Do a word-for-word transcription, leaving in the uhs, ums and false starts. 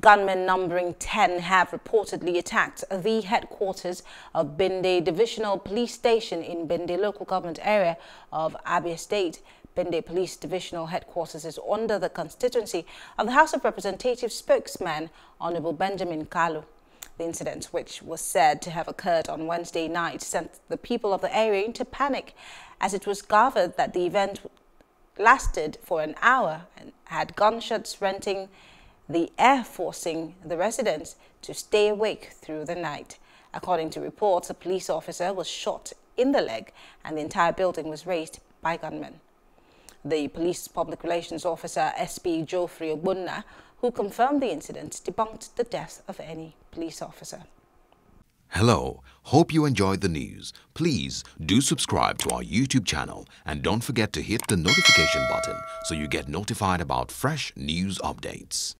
Gunmen numbering ten have reportedly attacked the headquarters of Bende Divisional Police Station in Bende local government area of Abia State. Bende Police Divisional Headquarters is under the constituency of the House of Representatives spokesman, Honorable Benjamin Kalu. The incident, which was said to have occurred on Wednesday night, sent the people of the area into panic, as it was gathered that the event lasted for an hour and had gunshots renting the air, forcing the residents to stay awake through the night. According to reports, a police officer was shot in the leg and the entire building was razed by gunmen. The police public relations officer, S P Geoffrey Ogbonna, who confirmed the incident, debunked the death of any police officer. Hello, hope you enjoyed the news. Please do subscribe to our YouTube channel and don't forget to hit the notification button so you get notified about fresh news updates.